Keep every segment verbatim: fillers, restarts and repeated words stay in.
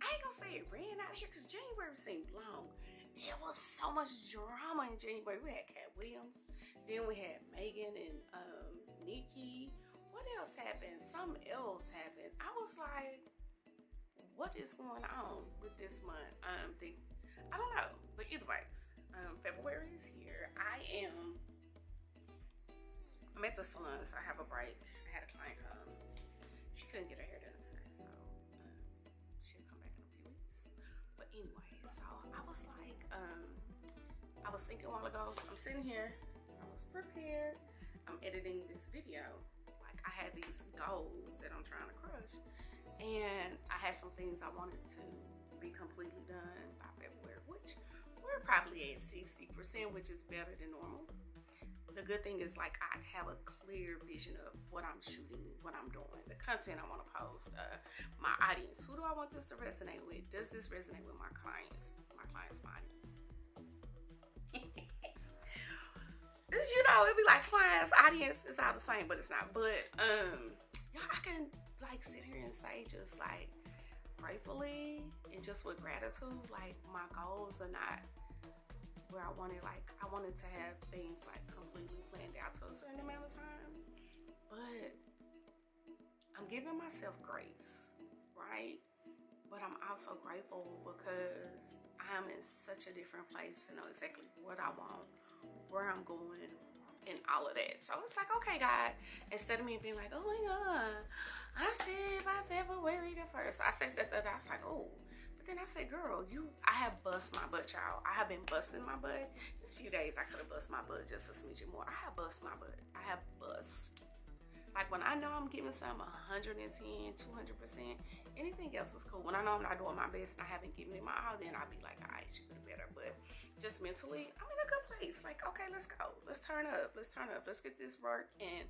I ain't gonna say it ran out here because January seemed long. There was so much drama in January. We had Cat Williams, then we had Megan and um, Nikki. What else happened? Something else happened. I was like, what is going on with this month? Um, the, I don't know, but either ways, um, February is here. I am, I'm at the salon, so I have a break. I had a client come. She couldn't get her hair done today, so um, she'll come back in a few weeks. But anyway, so I was like, um, I was thinking a while ago, I'm sitting here, I was prepared, I'm editing this video. Like I had these goals that I'm trying to crush, and I had some things I wanted to be completely done by February, which we're probably at sixty percent, which is better than normal. The good thing is, like, I have a clear vision of what I'm shooting, what I'm doing, the content I want to post, uh, my audience. Who do I want this to resonate with? Does this resonate with my clients, my clients' audience? This, you know, it'd be like clients, audience, it's all the same, but it's not. But, um, y'all, I can, like, sit here and say just, like, gratefully and just with gratitude, like, my goals are not where I wanted. Like, I wanted to have things like completely planned out to a certain amount of time, but I'm giving myself grace, right? But I'm also grateful because I'm in such a different place to know exactly what I want, where I'm going, and all of that. So it's like, okay, God, instead of me being like, oh my God, I said by February the first, I said that, that I was like, oh. But then I said, girl, you, I have bust my butt, y'all. I have been busting my butt. This few days I could have bust my butt just a smidge more. I have bust my butt. I have bust. Like when I know I'm giving something one hundred ten, two hundred percent, anything else is cool. When I know I'm not doing my best and I haven't given it my all, then I'll be like, all right, you could have better. But just mentally, I'm in a good place. Like, okay, let's go. Let's turn up. Let's turn up. Let's get this work in.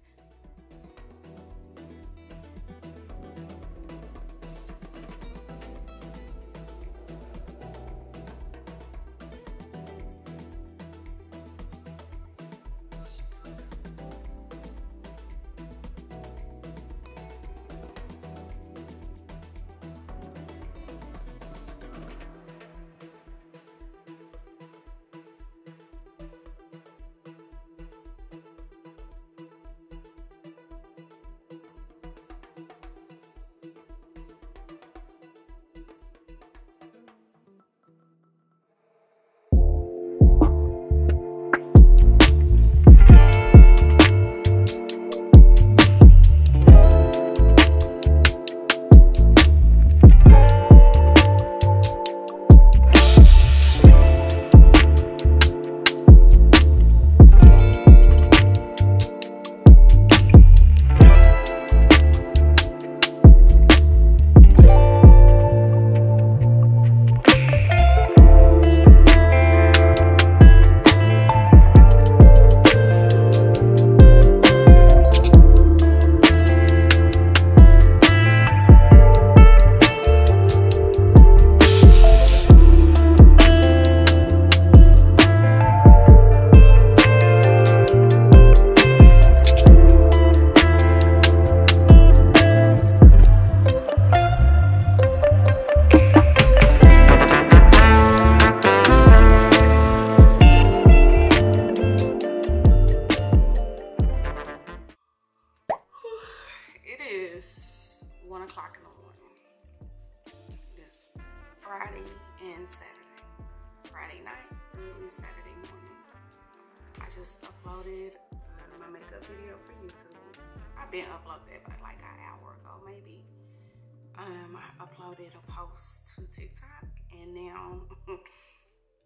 Uploaded a post to TikTok, and now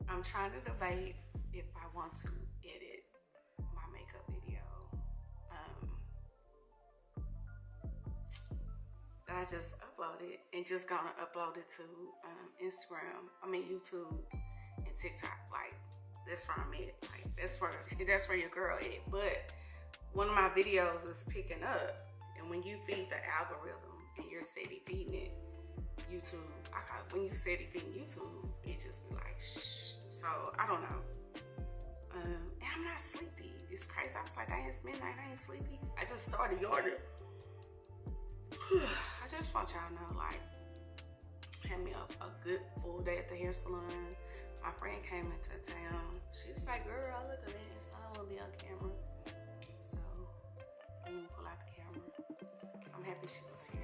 I'm trying to debate if I want to edit my makeup video um, that I just uploaded and just gonna upload it to um, Instagram, I mean YouTube and TikTok. Like that's where I'm at, like that's where, that's where your girl at. But one of my videos is picking up, and when you feed the algorithm and you're steady feeding it, YouTube, I call it, when you said it being YouTube, it just be like, shh. So, I don't know. Um, and I'm not sleepy. It's crazy. I was like, dang, it's midnight. I ain't sleepy. I just started yawning. I just want y'all to know, like, hand me up a good full day at the hair salon. My friend came into town. She's like, girl, I look amazing. I don't want to be on camera. So I didn't pull out the camera. I'm happy she was here.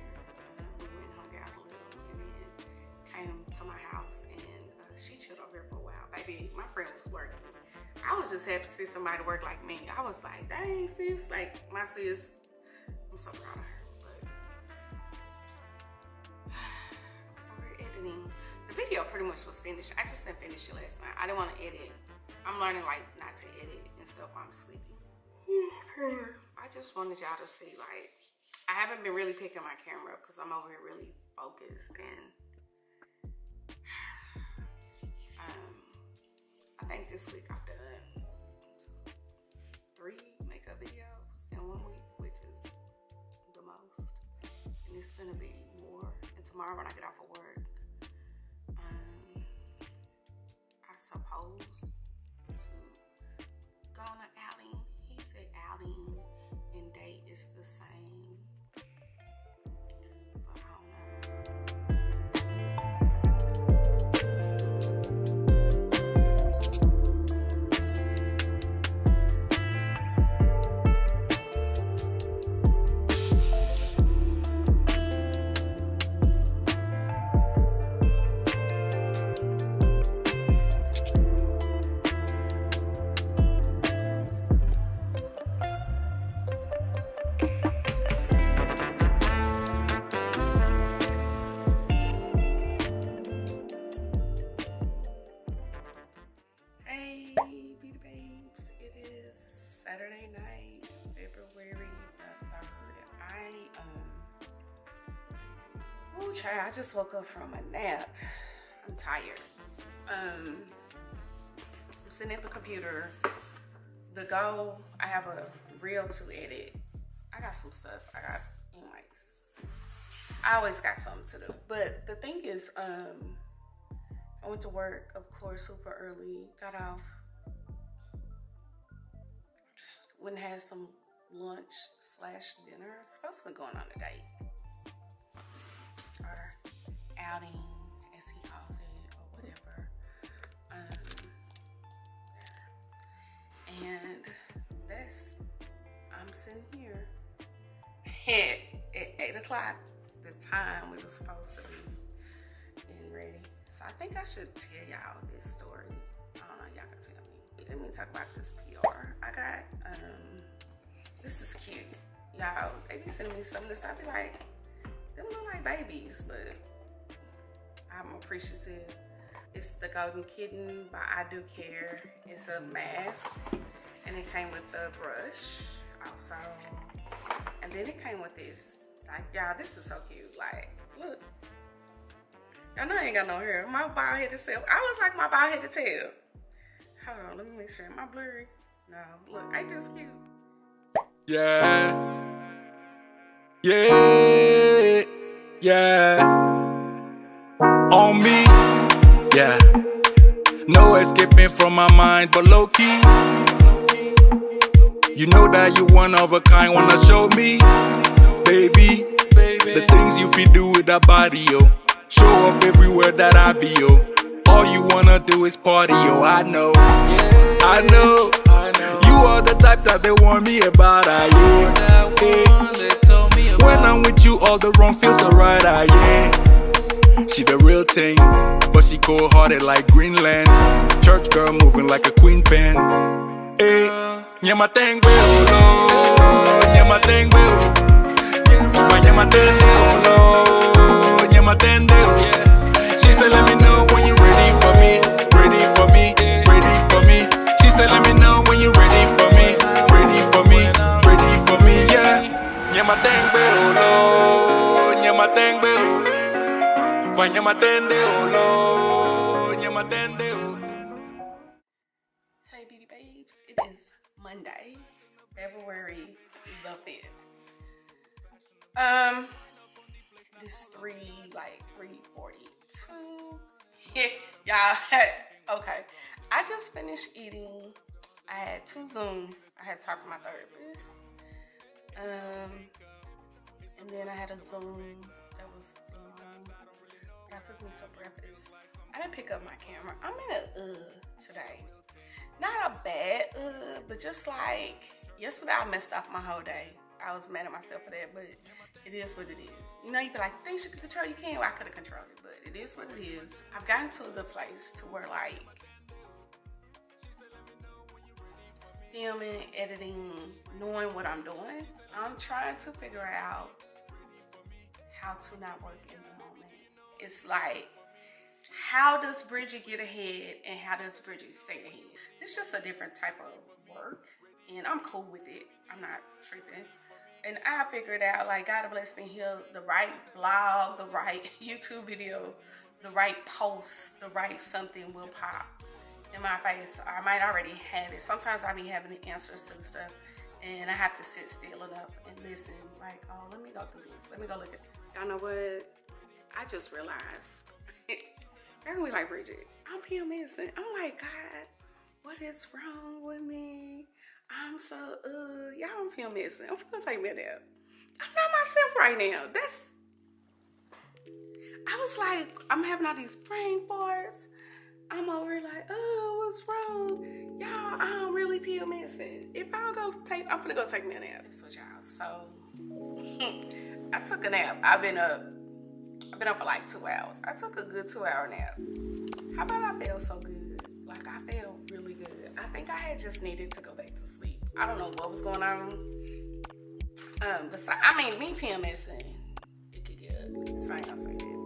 Um, we went and hung out a little and then came to my house, and uh, she chilled over here for a while. Baby, my friend was working. I was just happy to see somebody work like me. I was like, dang, sis. Like, my sis, I'm so proud of her. The video pretty much was finished. I just didn't finish it last night. I didn't want to edit. I'm learning like not to edit and stuff while I'm sleepy. I just wanted y'all to see, like, I haven't been really picking my camera up because I'm over here really focused, and um, I think this week I've done three makeup videos in one week, which is the most. And it's gonna be more. And tomorrow when I get off of work, Um, I suppose to go on an outing. He said outing and date is the same, but I don't I just woke up from a nap. I'm tired. Um, I'm sitting at the computer. The goal, I have a reel to edit. I got some stuff. I got, anyways. I always got something to do. But the thing is, um, I went to work, of course, super early. Got off. Went and had some lunch slash dinner. It's supposed to be going on a date. Or outing, as he calls it, or whatever. Um, and that's, I'm sitting here at, at eight o'clock, the time we were supposed to be getting ready. So I think I should tell y'all this story. I don't know, y'all can tell me. Let me talk about this P R I got. Um, this is cute. Y'all, they be sending me some of this stuff. They like, they look like babies, but I'm appreciative. It's the Golden Kitten by I Do Care. It's a mask, and it came with the brush also, and then it came with this. Like, y'all, this is so cute. Like, look, y'all know I ain't got no hair. My bald head to tail. I was like my bald head to tail. Hold on, let me make sure. Am I blurry? No. Look, ain't this cute? Yeah. Yeah. Yeah, on me, yeah. No escaping from my mind, but low key. You know that you one of a kind. Wanna show me, baby, baby. The things you feel do with that body, yo. Show up everywhere that I be, yo. All you wanna do is party, yo. I know, yeah. I know, I know. You are the type that they warn me about, I yeah. Hey. When I'm with you, all the wrong feels alright, ah yeah. She the real thing, but she cold-hearted like Greenland. Church girl moving like a queen pen. Hey, nyama tengbe olo, nyama tengbe olo, nyama tengbe olo, nyama tengbe olo. She said, let me know when you're ready for me, ready for me, ready for me. She said, let me know when you're ready for me, ready for me, ready for me, yeah. Nyamatenbe olo, nyamatenbe olo, va nyamatende olo, nyamatende olo. Hey beauty babes, it is Monday, February the fifth. Um, this three like three forty-two. Yeah, y'all. Okay, I just finished eating. I had two Zooms. I had talked to my therapist. Um, and then I had a Zoom that was um, I cooked me some breakfast. I didn't pick up my camera. I'm in a uh today. Not a bad uh, but just like yesterday I messed off my whole day. I was mad at myself for that, but it is what it is. You know, you be like, things you can control, you can't. Well, I could have controlled it, but it is what it is. I've gotten to a good place to where like filming, editing, knowing what I'm doing. I'm trying to figure out how to not work in the moment. It's like, how does Bridget get ahead and how does Bridget stay ahead? It's just a different type of work and I'm cool with it. I'm not tripping. And I figured out, like, God bless me here, the right blog, the right YouTube video, the right post, the right something will pop in my face. I might already have it. Sometimes I be having the answers to the stuff and I have to sit still enough and listen. Like, oh, let me go through this. Let me go look at it. Y'all know what? I just realized. They're gonna be like, Bridget, I'm PMSing. I'm like, God, what is wrong with me? I'm so, uh, y'all, I'm PMSing. I'm gonna take me there. I'm not myself right now. That's, I was like, I'm having all these brain farts. I'm over here like, oh, what's wrong? Y'all, I'm really PMSing. If I don't go take, I'm gonna go take me a nap. That's what y'all, so, I took a nap. I've been up. I've been up for like two hours. I took a good two hour nap. How about I felt so good? Like I felt really good. I think I had just needed to go back to sleep. I don't know what was going on. Um, but so, I mean, me PMSing, it could get ugly. So I ain't gonna say that.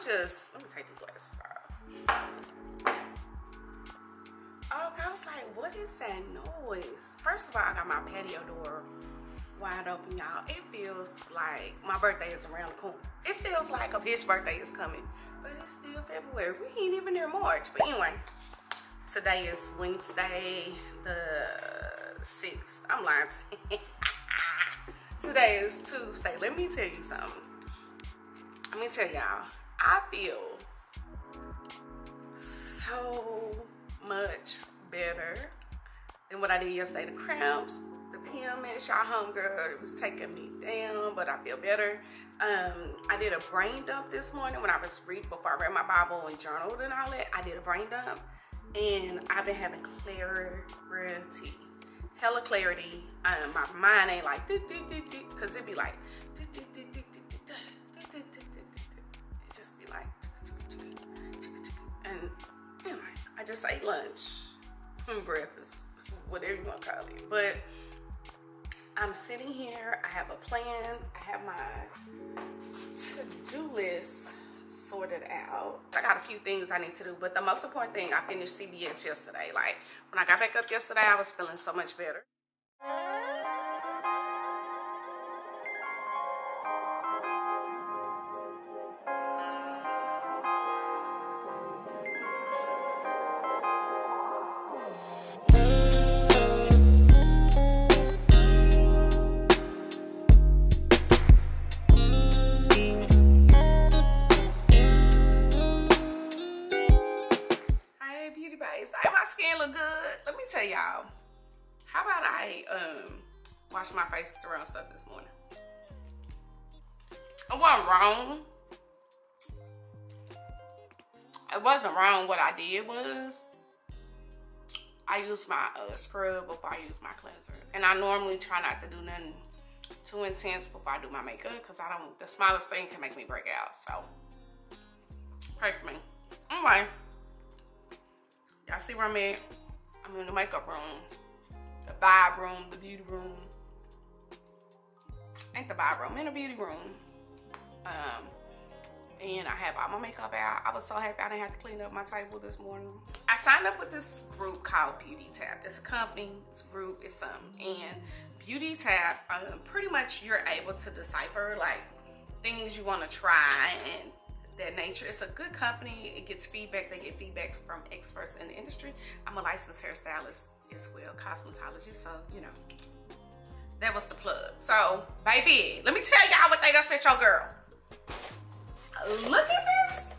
Just let me take the glasses off. Oh, I was like, what is that noise? First of all, I got my patio door wide open, y'all. It feels like my birthday is around the corner. It feels like a bitch birthday is coming, but it's still February. We ain't even near March. But anyways, today is Wednesday the sixth. I'm lying to you. Today is Tuesday. Let me tell you something. Let me tell y'all. I feel so much better than what I did yesterday. The cramps, the P M S, y'all homegirl, it was taking me down, but I feel better. Um, I did a brain dump this morning when I was reading, before I read my Bible and journaled and all that. I did a brain dump and I've been having clarity, hella clarity. Um, my mind ain't like, because it'd be like, like, and anyway, I just ate lunch and breakfast, whatever you want to call it. But I'm sitting here, I have a plan, I have my to-do list sorted out. I got a few things I need to do, but the most important thing, I finished C B S yesterday. Like, when I got back up yesterday, I was feeling so much better. Y'all, how about I um wash my face with the wrong stuff this morning? It wasn't wrong. It wasn't wrong. What I did was I used my uh, scrub before I used my cleanser, and I normally try not to do nothing too intense before I do my makeup because I don't. The smallest thing can make me break out. So pray for me. Anyway, y'all see where I'm at. I'm in the makeup room, the vibe room, the beauty room. Ain't the vibe room, in the beauty room. Um, and I have all my makeup out. I was so happy I didn't have to clean up my table this morning. I signed up with this group called Beauty Tap. It's a company, it's a group, it's something. And Beauty Tap, um, pretty much you're able to decipher like things you want to try and that nature. It's a good company. It gets feedback. They get feedback from experts in the industry. I'm a licensed hairstylist as well, cosmetologist. So, you know, That was the plug. So, baby, let me tell y'all what they done sent your girl. Look at this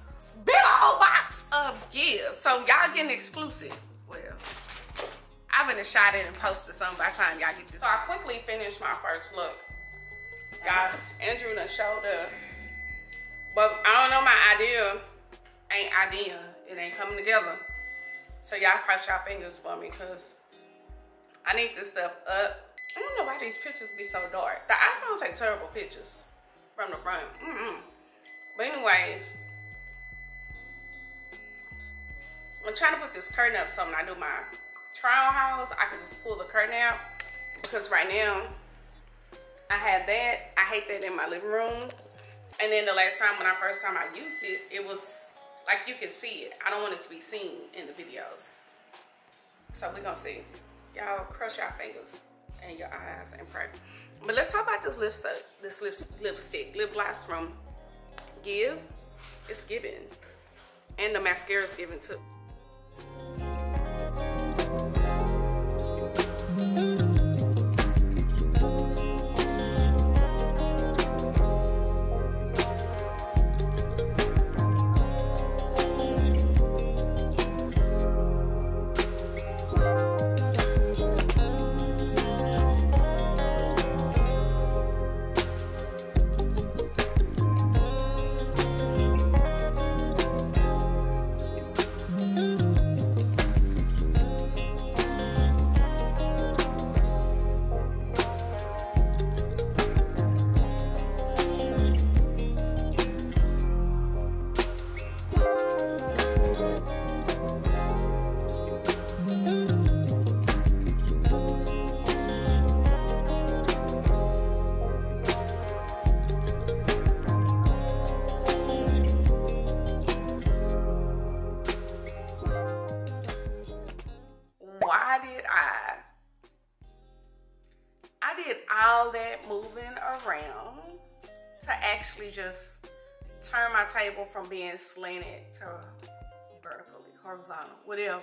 big old box of gifts. So y'all getting exclusive. Well, I've been shot in and posted something by the time y'all get this. So I quickly finished my first look. Y'all, Andrew done showed up. But I don't know, my idea ain't idea. It ain't coming together. So y'all cross y'all fingers for me, because I need this stuff up. I don't know why these pictures be so dark. The iPhone take terrible pictures from the front. Mm-mm. But anyways, I'm trying to put this curtain up so when I do my trial hauls, I can just pull the curtain out. Because right now, I have that. I hate that in my living room. And then the last time, when I first time I used it, it was like you can see it. I don't want it to be seen in the videos. So we're going to see. Y'all crush your fingers and your eyes and pray. But let's talk about this lipstick, this lips, lipstick, lip gloss from Give. It's giving. And the mascara's giving too. Actually just turn my table from being slanted to vertically, horizontal, whatever,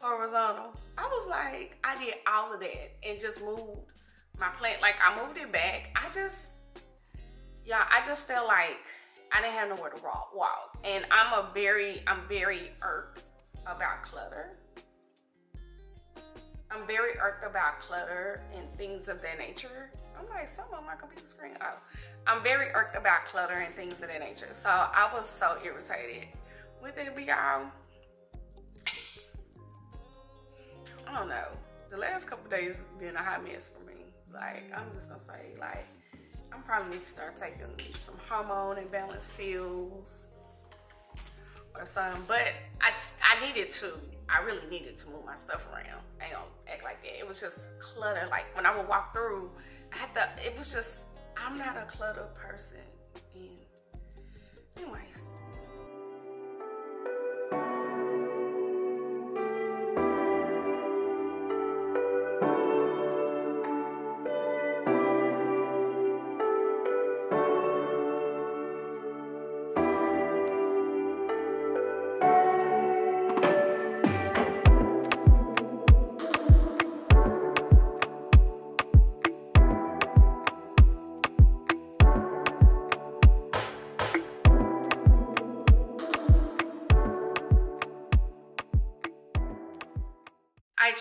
horizontal. I was like, I did all of that and just moved my plant, like I moved it back. I just, yeah, I just felt like I didn't have nowhere to walk. And I'm a very, I'm very irked about clutter. I'm very irked about clutter and things of that nature. I'm like, some of my computer screen off. I'm very irked about clutter and things of that nature. So I was so irritated with it, but y'all, I don't know. The last couple days has been a hot mess for me. Like, I'm just gonna say, like, I'm probably need to start taking some hormone imbalance pills or something. But I, I needed to. I really needed to move my stuff around. I ain't gonna act like that. It was just clutter. Like, when I would walk through, I had to, it was just, I'm not a clutter person. And anyways.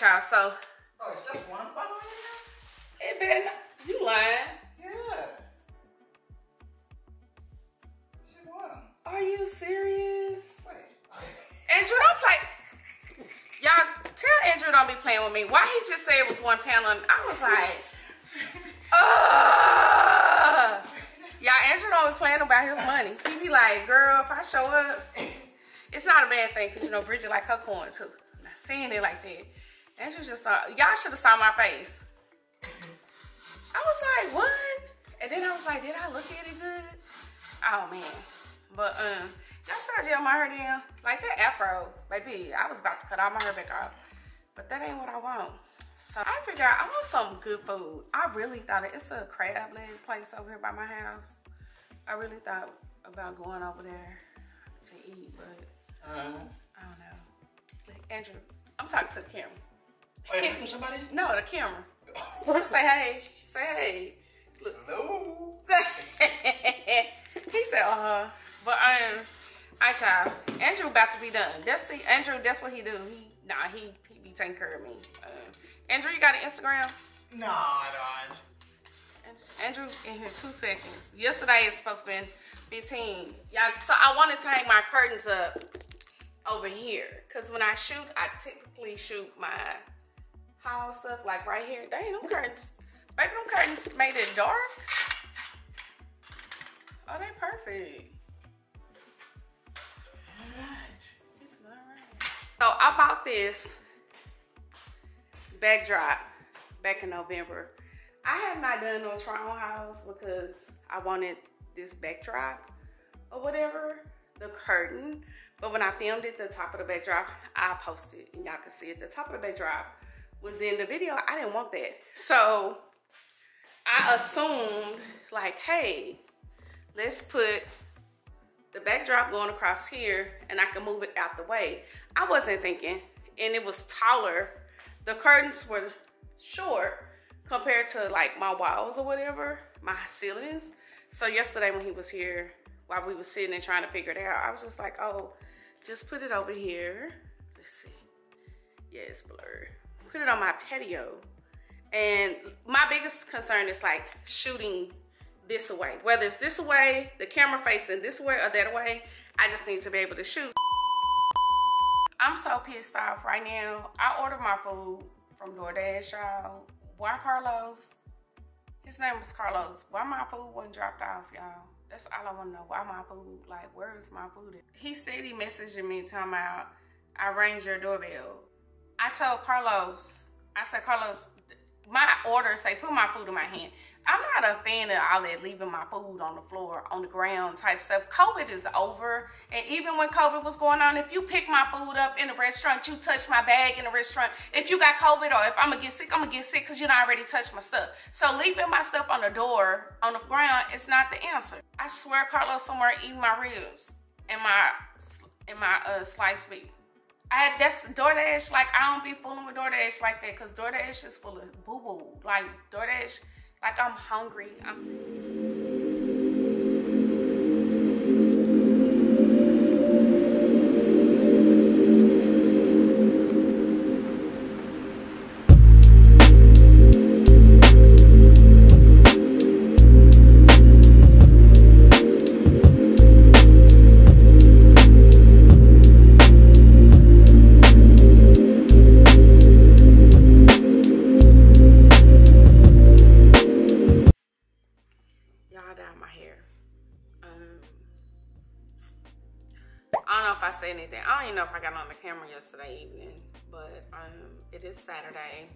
Y'all, so oh, it's just one bottle in there? It better not. You lying. Yeah. She won. Are you serious? Wait. Andrew, don't play. Y'all, tell Andrew don't be playing with me. Why he just said it was one panel and I was like, ugh. Y'all, Andrew don't be playing about his money. He be like, girl, if I show up, it's not a bad thing because, you know, Bridget like her coin too. I'm not seeing it like that. Andrew just saw, y'all should have saw my face. I was like, what? And then I was like, did I look at it good? Oh man. But um, y'all saw gel my hair down. Like that afro, baby, I was about to cut all my hair back off. But that ain't what I want. So I figured I want some good food. I really thought it, it's a crab leg place over here by my house. I really thought about going over there to eat, but um, I don't know. Like, Andrew, I'm talking to the camera. Wait, somebody? No, the camera. Say hey. say, look. No. He said, uh-huh. But I am, um, I child. Andrew about to be done. That's see, Andrew, that's what he do. He, nah, he, he be taking care of me. Uh, Andrew, you got an Instagram? Nah, I don't. Andrew in here two seconds. Yesterday it's supposed to been fifteen. Y'all, so I want to hang my curtains up over here, cause when I shoot, I typically shoot my house up like right here. Dang, them curtains, baby, them curtains made it dark. Oh, they perfect. Alright, it's not right. So I bought this backdrop back in November. I have not done no try on house because I wanted this backdrop or whatever, the curtain. But when I filmed it, the top of the backdrop, I posted and y'all can see it. The top of the backdrop was in the video. I didn't want that. So I assumed like, hey, let's put the backdrop going across here and I can move it out the way. I wasn't thinking, and it was taller. The curtains were short compared to like my walls or whatever, my ceilings. So yesterday when he was here, while we were sitting there trying to figure it out, I was just like, oh, just put it over here. Let's see. Yeah, it's blurred. Put it on my patio. And my biggest concern is like shooting this away. Whether it's this away, the camera facing this way or that way, I just need to be able to shoot. I'm so pissed off right now. I ordered my food from DoorDash, y'all. Why Carlos? His name was Carlos. Why my food wasn't dropped off, y'all? That's all I want to know. Why my food? Like, where is my food at? He steady messaging me talking about, I rang your doorbell. I told Carlos, I said, Carlos, my order say, put my food in my hand. I'm not a fan of all that leaving my food on the floor, on the ground type stuff. COVID is over. And even when COVID was going on, if you pick my food up in a restaurant, you touch my bag in a restaurant. If you got COVID or if I'm gonna get sick, I'm gonna get sick because you done already touched my stuff. So leaving my stuff on the door, on the ground, is not the answer. I swear Carlos somewhere eating my ribs and my and my uh, sliced meat. I, that's DoorDash, like I don't be fooling with DoorDash like that because DoorDash is full of boo-boo. Like DoorDash, like I'm hungry, I'm sick. Yesterday evening, but um it is Saturday.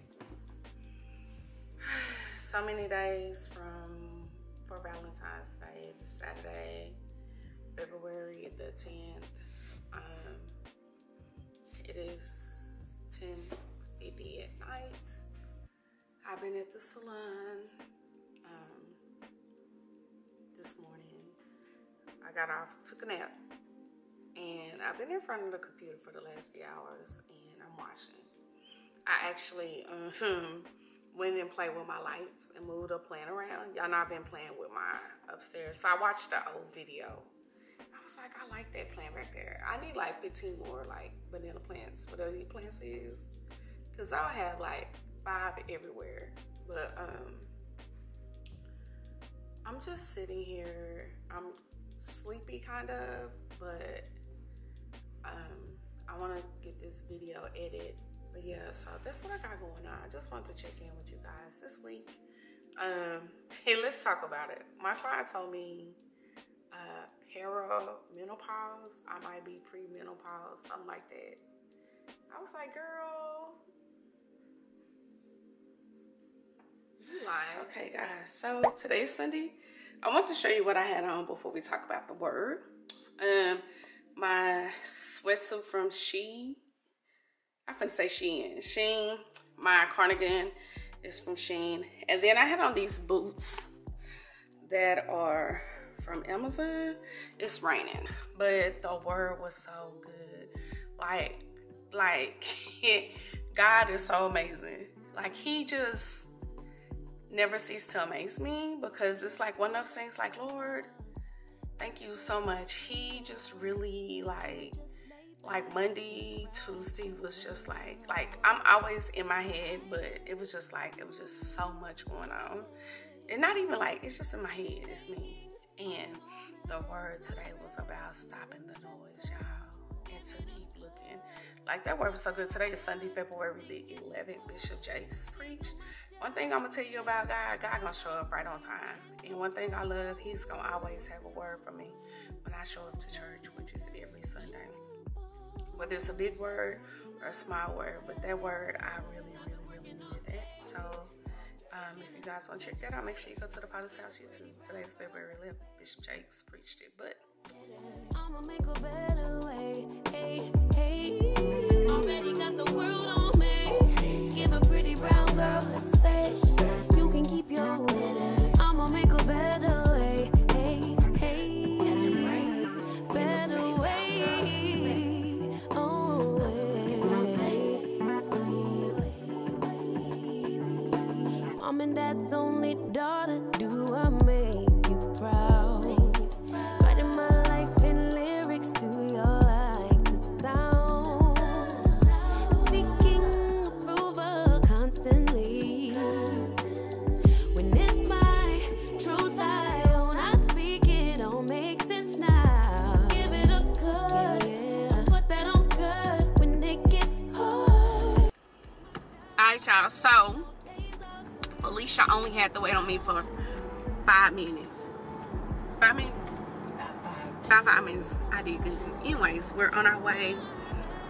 So many days from for Valentine's Day. It's Saturday, February the tenth. Um it is ten fifty at night. I've been at the salon um this morning. I got off, took a nap. And I've been in front of the computer for the last few hours and I'm watching. I actually um, went and played with my lights and moved up playing around. Y'all know I've been playing with my upstairs. So I watched the old video. I was like, I like that plant right there. I need like fifteen more like banana plants, whatever these plants is. Cause I'll have like five everywhere. But um, I'm just sitting here. I'm sleepy kind of, but Um, I want to get this video edited, but yeah, so that's what I got going on. I just wanted to check in with you guys this week. Um, hey, let's talk about it. My client told me uh, perimenopause, I might be premenopause, something like that. I was like, girl, you lying. Okay, guys, so today's Sunday. I want to show you what I had on before we talk about the word. Um, My sweatsuit from Shein. I finna say Shein. Shein. My cardigan is from Shein. And then I had on these boots that are from Amazon. It's raining, but the word was so good. Like, like God is so amazing. Like he just never cease to amaze me, because it's like one of those things like, Lord, thank you so much. He just really like, like Monday, Tuesday was just like, like I'm always in my head, but it was just like, it was just so much going on. And not even like, it's just in my head, it's me. And the word today was about stopping the noise, y'all, and to keep looking. Like, that word was so good. Today is Sunday, February the eleventh, Bishop Jace preached. One thing I'm going to tell you about God, God going to show up right on time. And one thing I love, he's going to always have a word for me when I show up to church, which is every Sunday. Whether it's a big word or a small word, but that word, I really, really, really needed that. So, Um, if you guys want to check that out, make sure you go to the Potter's House YouTube. Today's February eleventh. Bishop Jace preached it, but I'ma make a better way. Hey, hey. Already got the world on me. Give a pretty brown girl a space. You can keep your winner. I'ma make a better way. Hey, hey. Better way. Oh, Mom and Dad's only daughter, do I make you proud? Writing my life in lyrics, do y'all like the sound? Seeking approval constantly. When it's my truth I own, I speak it, don't make sense now. Give it a cut, put that on cut when it gets hard. Alright y'all, so Alicia only had to wait on me for five minutes. Five minutes? About five. Five minutes. I did good. Anyways, we're on our way,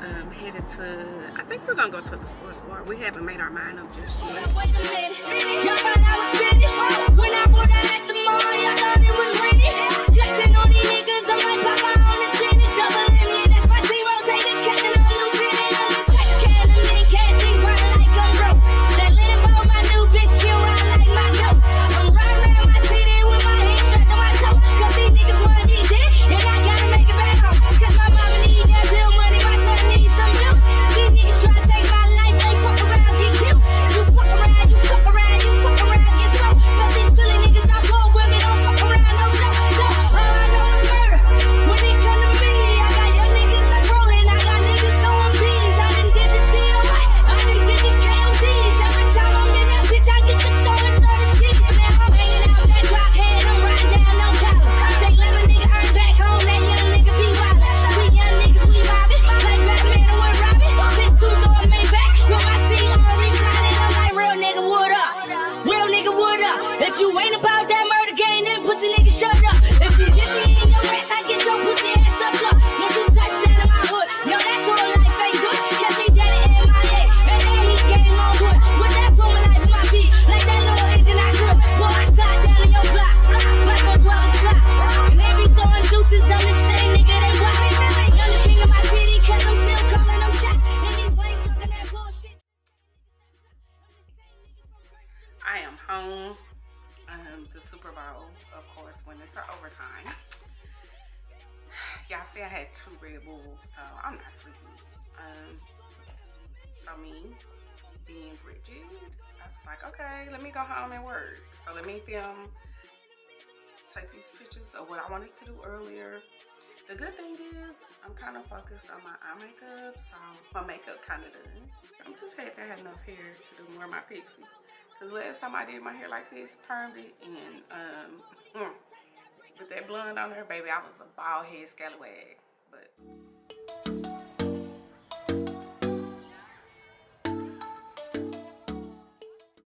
um, headed to, I think we're going to go to the sports bar. We haven't made our mind up just yet. Y'all thought I was finished. When I bought that last tomorrow, y'all thought it was raining. Flexing on these niggas, I'm like Papa on the finish. Double M, that's my zero. Take the captain on the lieutenant. On the tech, can't think, can't think, right like I'm broke. That limbo, my new bitch, she ride like my dope. I'm riding around my city with my head straight to my toe. Cause these niggas wanna be dead, and I gotta make it back home. Cause my mama need that bill money, my son needs some milk. These niggas try to take my life, they fuck around, get killed. You fuck around, you fuck around, you fuck around, get smoked. But these silly niggas I blow with me, don't fuck around, no joke. No, all I know is murder. When it comes to me, I got your niggas like rolling, I got niggas throwing peas. I done did the deal right, I done did the K O Ds. Every time I'm in that bitch, I get the throw. So I'm not sleepy. Um, so me being rigid, I was like, okay, let me go home and work. So let me film, take these pictures of what I wanted to do earlier. The good thing is I'm kind of focused on my eye makeup, so my makeup kind of done. I'm just happy I had enough hair to do more of my pixie. Cause last time I did my hair like this, permed it, and um, with that blonde on her, baby, I was a bald head scallywag. But